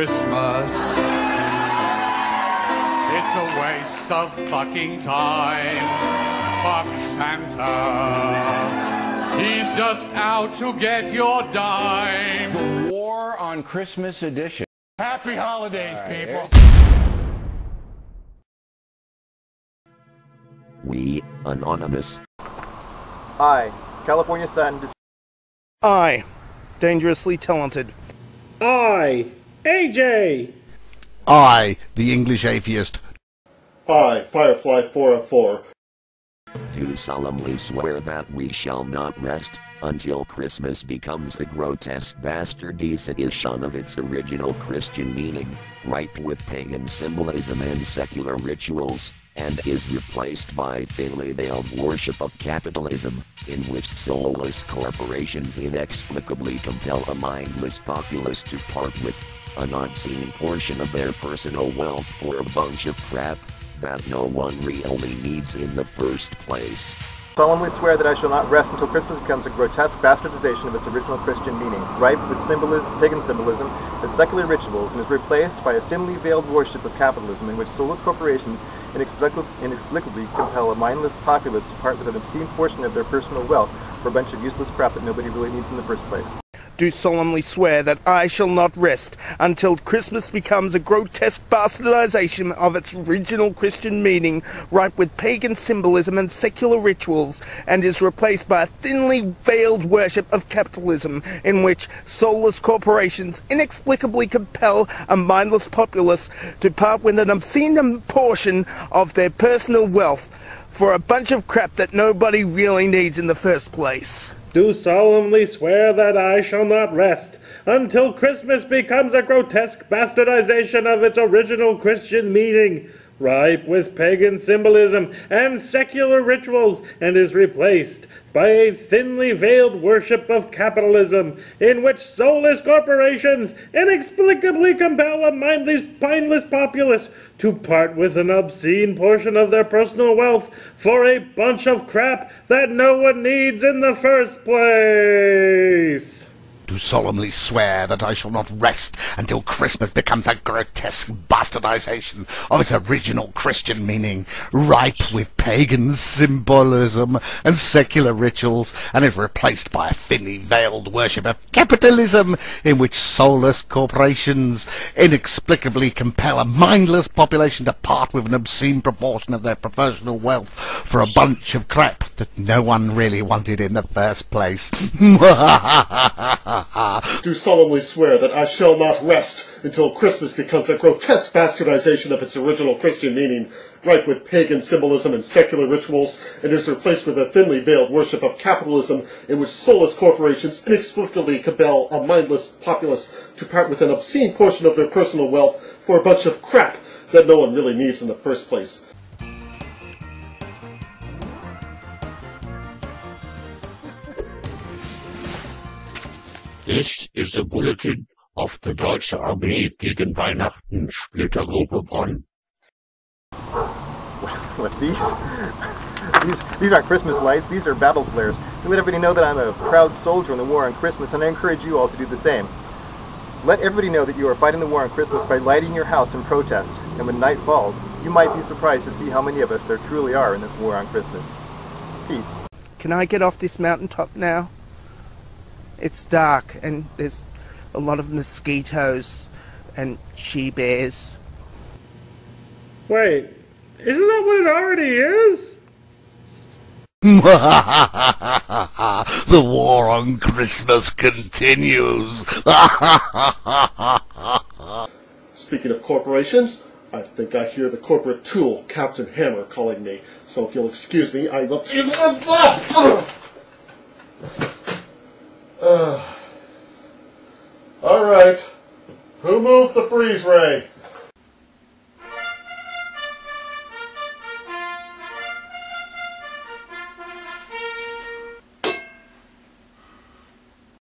Christmas. It's a waste of fucking time. Fuck Santa. He's just out to get your dime. The War on Christmas edition. Happy holidays, people. We anonymous. I, California Sun. I, dangerously talented. I, AJ. I, the English atheist. I, Firefly 404. Do solemnly swear that we shall not rest until Christmas becomes a grotesque bastardization of its original Christian meaning, ripe with pagan symbolism and secular rituals, and is replaced by thinly veiled worship of capitalism, in which soulless corporations inexplicably compel a mindless populace to part with an obscene portion of their personal wealth for a bunch of crap that no one really needs in the first place. I solemnly swear that I shall not rest until Christmas becomes a grotesque bastardization of its original Christian meaning, ripe with pagan symbolism and secular rituals, and is replaced by a thinly veiled worship of capitalism in which soulless corporations inexplicably compel a mindless populace to part with an obscene portion of their personal wealth for a bunch of useless crap that nobody really needs in the first place. Do solemnly swear that I shall not rest until Christmas becomes a grotesque bastardization of its original Christian meaning, ripe with pagan symbolism and secular rituals, and is replaced by a thinly veiled worship of capitalism, in which soulless corporations inexplicably compel a mindless populace to part with an obscene portion of their personal wealth for a bunch of crap that nobody really needs in the first place. Do solemnly swear that I shall not rest until Christmas becomes a grotesque bastardization of its original Christian meaning, ripe with pagan symbolism and secular rituals, and is replaced by a thinly veiled worship of capitalism, in which soulless corporations inexplicably compel a mindless populace to part with an obscene portion of their personal wealth for a bunch of crap that no one needs in the first place. Do solemnly swear that I shall not rest until Christmas becomes a grotesque bastardization of its original Christian meaning, ripe with pagan symbolism and secular rituals, and is replaced by a thinly veiled worship of capitalism, in which soulless corporations inexplicably compel a mindless population to part with an obscene proportion of their professional wealth for a bunch of crap that no one really wanted in the first place. Do solemnly swear that I shall not rest until Christmas becomes a grotesque bastardization of its original Christian meaning, ripe with pagan symbolism and secular rituals, and is replaced with a thinly veiled worship of capitalism, in which soulless corporations inexplicably compel a mindless populace to part with an obscene portion of their personal wealth for a bunch of crap that no one really needs in the first place. This is a bulletin of the Deutsche Armee gegen Weihnachten, Splittergruppe Bonn. What, these? These aren't Christmas lights, these are battle flares. We let everybody know that I'm a proud soldier in the war on Christmas, and I encourage you all to do the same. Let everybody know that you are fighting the war on Christmas by lighting your house in protest, and when night falls, you might be surprised to see how many of us there truly are in this war on Christmas. Peace. Can I get off this mountaintop now? It's dark, and there's a lot of mosquitoes and she-bears. Wait, isn't that what it already is? The war on Christmas continues. Speaking of corporations, I think I hear the corporate tool, Captain Hammer, calling me. So if you'll excuse me, I will... All right. Who moved the freeze ray?